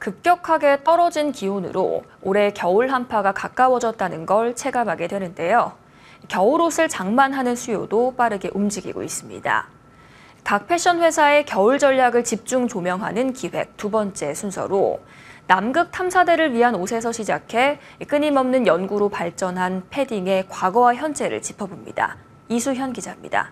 급격하게 떨어진 기온으로 올해 겨울 한파가 가까워졌다는 걸 체감하게 되는데요. 겨울옷을 장만하는 수요도 빠르게 움직이고 있습니다. 각 패션 회사의 겨울 전략을 집중 조명하는 기획 두 번째 순서로 남극 탐사대를 위한 옷에서 시작해 끊임없는 연구로 발전한 패딩의 과거와 현재를 짚어봅니다. 이수현 기자입니다.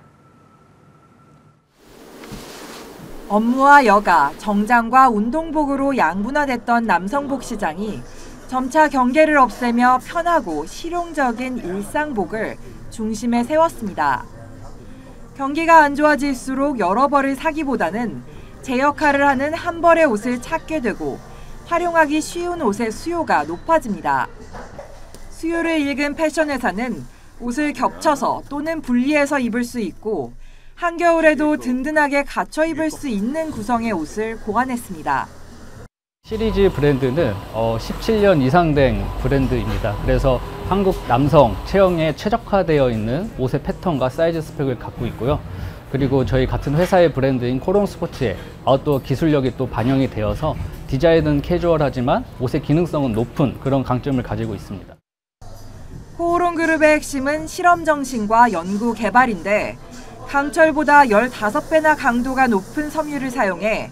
업무와 여가, 정장과 운동복으로 양분화됐던 남성복 시장이 점차 경계를 없애며 편하고 실용적인 일상복을 중심에 세웠습니다. 경기가 안 좋아질수록 여러 벌을 사기보다는 제 역할을 하는 한 벌의 옷을 찾게 되고 활용하기 쉬운 옷의 수요가 높아집니다. 수요를 읽은 패션 회사는 옷을 겹쳐서 또는 분리해서 입을 수 있고 한겨울에도 든든하게 갖춰 입을 수 있는 구성의 옷을 고안했습니다. 시리즈 브랜드는 17년 이상 된 브랜드입니다. 그래서 한국 남성 체형에 최적화되어 있는 옷의 패턴과 사이즈 스펙을 갖고 있고요. 그리고 저희 같은 회사의 브랜드인 코롱 스포츠의 아웃도어 기술력이 또 반영이 되어서 디자인은 캐주얼하지만 옷의 기능성은 높은 그런 강점을 가지고 있습니다. 코롱 그룹의 핵심은 실험 정신과 연구 개발인데 강철보다 15배나 강도가 높은 섬유를 사용해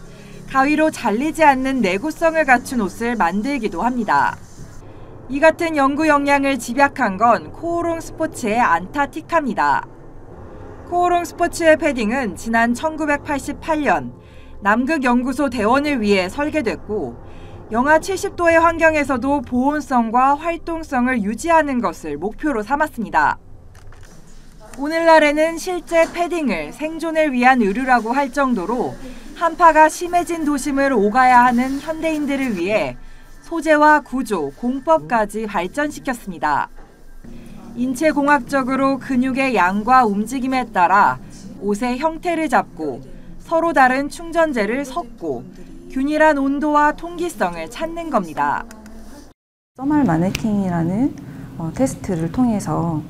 가위로 잘리지 않는 내구성을 갖춘 옷을 만들기도 합니다. 이 같은 연구 역량을 집약한 건 코오롱 스포츠의 안타티카입니다. 코오롱 스포츠의 패딩은 지난 1988년 남극연구소 대원을 위해 설계됐고 영하 70도의 환경에서도 보온성과 활동성을 유지하는 것을 목표로 삼았습니다. 오늘날에는 실제 패딩을 생존을 위한 의류라고 할 정도로 한파가 심해진 도심을 오가야 하는 현대인들을 위해 소재와 구조, 공법까지 발전시켰습니다. 인체공학적으로 근육의 양과 움직임에 따라 옷의 형태를 잡고 서로 다른 충전재를 섞고 균일한 온도와 통기성을 찾는 겁니다. 써멀 마네킹이라는 테스트를 통해서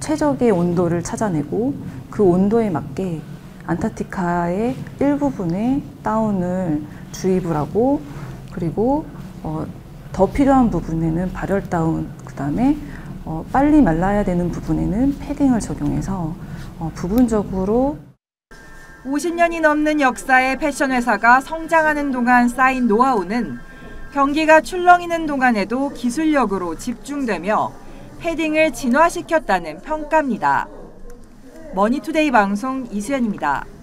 최적의 온도를 찾아내고 그 온도에 맞게 안타르티카의 일부분의 다운을 주입을 하고 그리고 더 필요한 부분에는 발열 다운, 그다음에 빨리 말라야 되는 부분에는 패딩을 적용해서 부분적으로 50년이 넘는 역사의 패션 회사가 성장하는 동안 쌓인 노하우는 경기가 출렁이는 동안에도 기술력으로 집중되며 패딩을 진화시켰다는 평가입니다. 머니투데이 방송 이수현입니다.